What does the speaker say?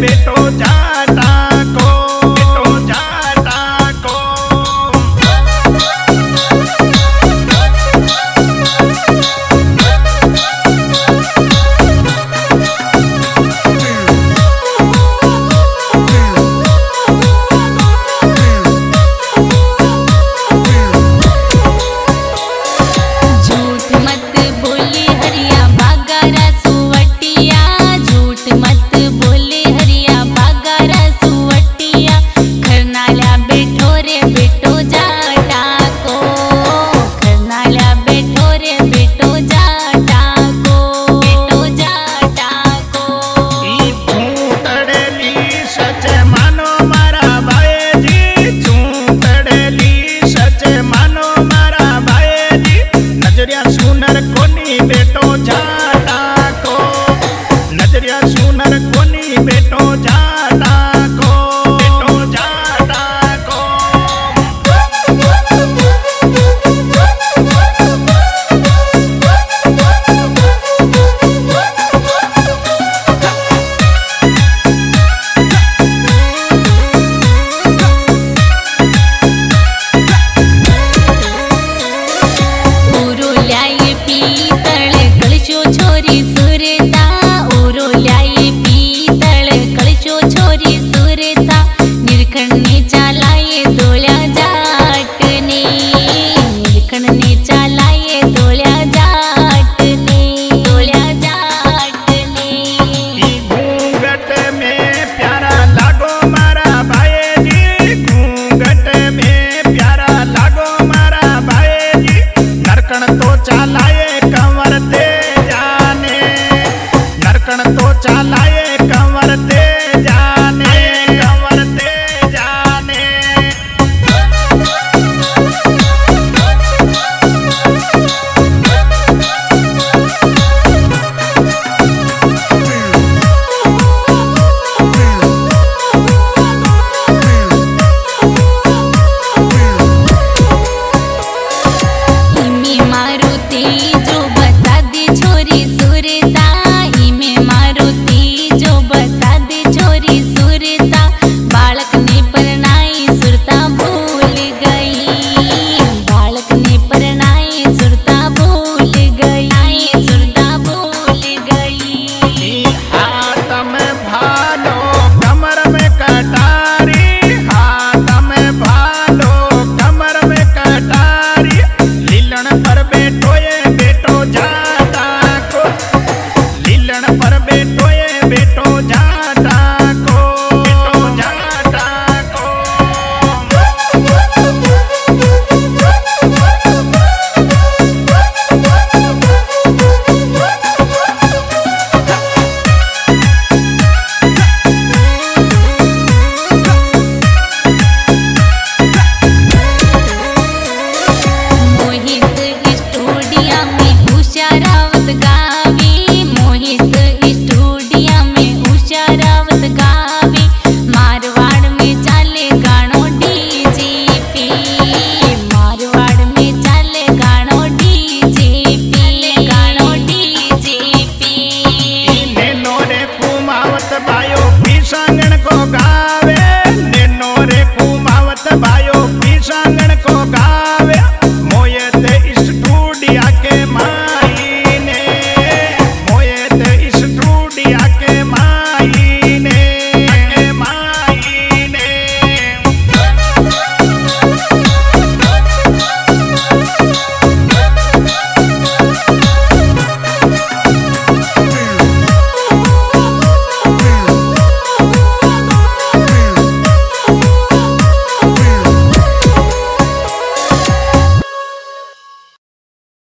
बेटो जा।